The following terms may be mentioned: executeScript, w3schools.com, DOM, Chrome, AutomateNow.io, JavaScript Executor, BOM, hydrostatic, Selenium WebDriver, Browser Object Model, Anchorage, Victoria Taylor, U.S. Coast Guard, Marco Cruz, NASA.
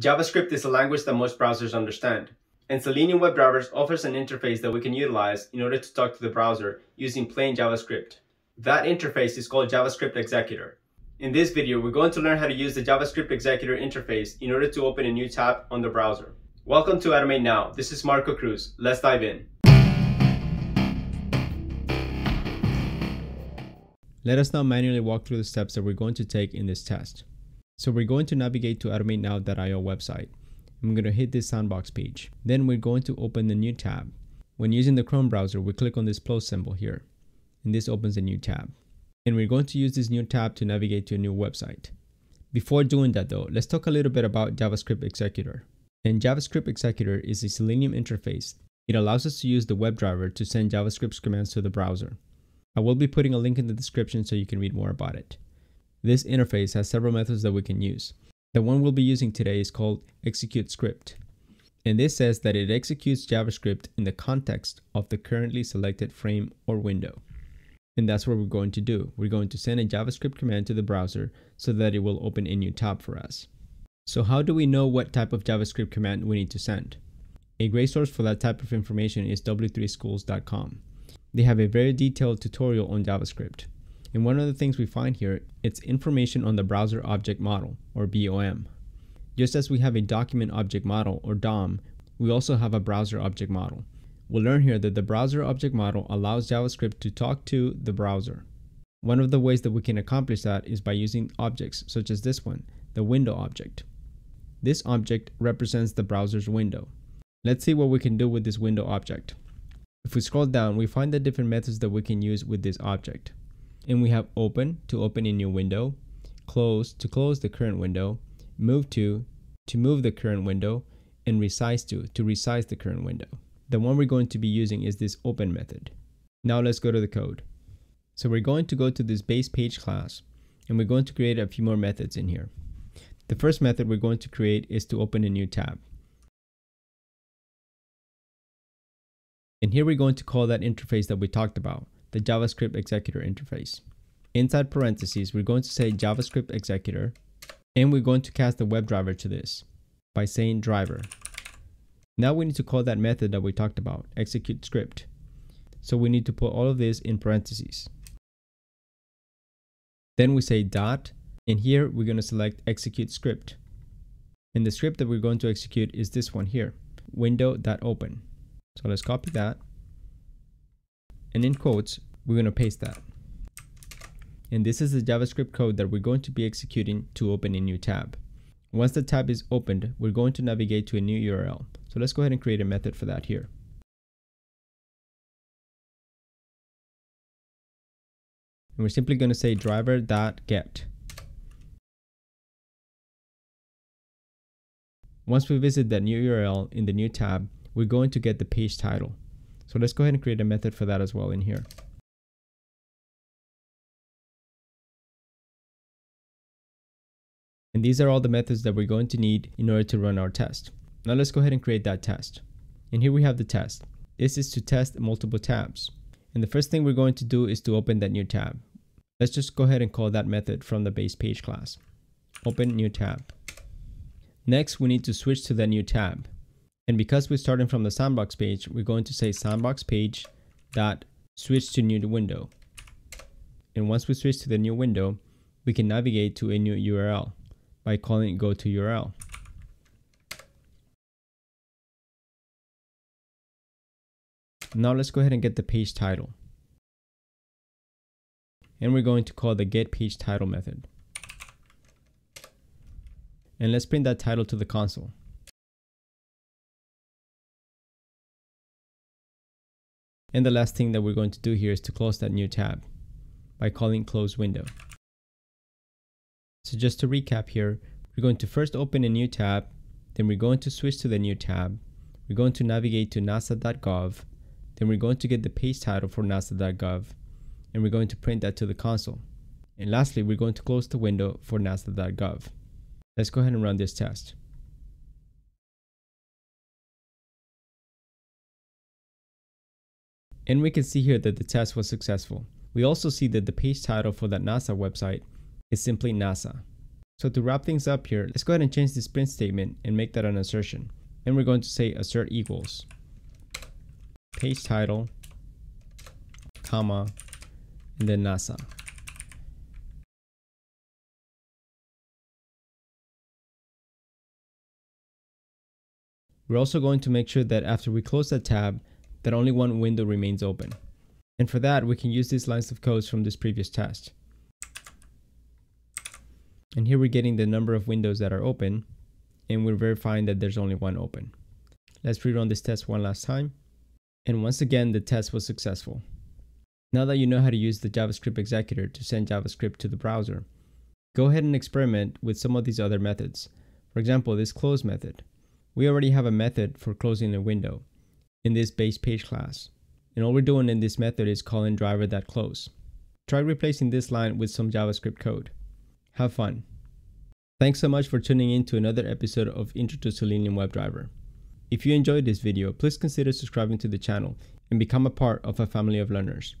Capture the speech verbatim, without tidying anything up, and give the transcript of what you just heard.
JavaScript is a language that most browsers understand, and Selenium WebDrivers offers an interface that we can utilize in order to talk to the browser using plain JavaScript. That interface is called JavaScript Executor. In this video, we're going to learn how to use the JavaScript Executor interface in order to open a new tab on the browser. Welcome to Automate Now. This is Marco Cruz. Let's dive in. Let us now manually walk through the steps that we're going to take in this test. So we're going to navigate to automate now dot i o website. I'm going to hit this sandbox page. Then we're going to open the new tab. When using the Chrome browser, we click on this plus symbol here, and this opens a new tab. And we're going to use this new tab to navigate to a new website. Before doing that though, let's talk a little bit about JavaScript Executor. And JavaScript Executor is a Selenium interface. It allows us to use the WebDriver to send JavaScript commands to the browser. I will be putting a link in the description so you can read more about it. This interface has several methods that we can use. The one we'll be using today is called executeScript. And this says that it executes JavaScript in the context of the currently selected frame or window. And that's what we're going to do. We're going to send a JavaScript command to the browser so that it will open a new tab for us. So how do we know what type of JavaScript command we need to send? A great source for that type of information is w three schools dot com. They have a very detailed tutorial on JavaScript. And one of the things we find here, it's information on the browser object model, or B O M. Just as we have a document object model, or D O M, we also have a browser object model. We'll learn here that the browser object model allows JavaScript to talk to the browser. One of the ways that we can accomplish that is by using objects, such as this one, the window object. This object represents the browser's window. Let's see what we can do with this window object. If we scroll down, we find the different methods that we can use with this object. And we have open to open a new window, close to close the current window, move to to move the current window, and resize to to resize the current window. The one we're going to be using is this open method. Now let's go to the code. So we're going to go to this base page class, and we're going to create a few more methods in here. The first method we're going to create is to open a new tab. And here we're going to call that interface that we talked about, the JavaScript Executor interface. Inside parentheses, we're going to say JavaScript Executor, and we're going to cast the WebDriver to this by saying driver. Now we need to call that method that we talked about, executeScript. So we need to put all of this in parentheses. Then we say dot, and here we're going to select executeScript. And the script that we're going to execute is this one here, window dot open. So let's copy that, and in quotes, we're going to paste that. And this is the JavaScript code that we're going to be executing to open a new tab. Once the tab is opened, we're going to navigate to a new U R L. So let's go ahead and create a method for that here. And we're simply going to say driver dot get. Once we visit that new U R L in the new tab, we're going to get the page title. So let's go ahead and create a method for that as well in here. And these are all the methods that we're going to need in order to run our test. Now let's go ahead and create that test. And here we have the test. This is to test multiple tabs. And the first thing we're going to do is to open that new tab. Let's just go ahead and call that method from the base page class. Open new tab. Next, we need to switch to that new tab. And because we're starting from the sandbox page, we're going to say sandbox page dot switch to new window. And once we switch to the new window, we can navigate to a new U R L by calling go to U R L. Now let's go ahead and get the page title. And we're going to call the get page title method. And let's print that title to the console. And the last thing that we're going to do here is to close that new tab by calling close window. So just to recap here, we're going to first open a new tab, then we're going to switch to the new tab, we're going to navigate to nasa dot gov, then we're going to get the page title for nasa dot gov, and we're going to print that to the console. And lastly, we're going to close the window for nasa dot gov. Let's go ahead and run this test. And we can see here that the test was successful. We also see that the page title for that NASA website is simply NASA. So to wrap things up here, let's go ahead and change this print statement and make that an assertion. Then we're going to say assert equals page title, comma, and then NASA. We're also going to make sure that after we close that tab, that only one window remains open. And for that, we can use these lines of codes from this previous test. And here we're getting the number of windows that are open, and we're verifying that there's only one open. Let's rerun this test one last time. And once again, the test was successful. Now that you know how to use the JavaScript executor to send JavaScript to the browser, go ahead and experiment with some of these other methods. For example, this close method. We already have a method for closing a window in this base page class. And all we're doing in this method is calling driver.close. Try replacing this line with some JavaScript code. Have fun. Thanks so much for tuning in to another episode of Intro to Selenium WebDriver. If you enjoyed this video, please consider subscribing to the channel and become a part of a family of learners.